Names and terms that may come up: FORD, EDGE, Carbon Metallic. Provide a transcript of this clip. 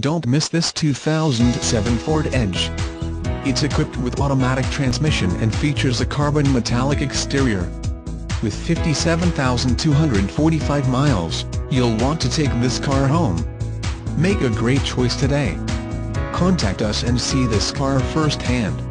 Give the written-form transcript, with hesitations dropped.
Don't miss this 2007 Ford Edge. It's equipped with automatic transmission and features a carbon metallic exterior. With 57,245 miles, you'll want to take this car home. Make a great choice today. Contact us and see this car firsthand.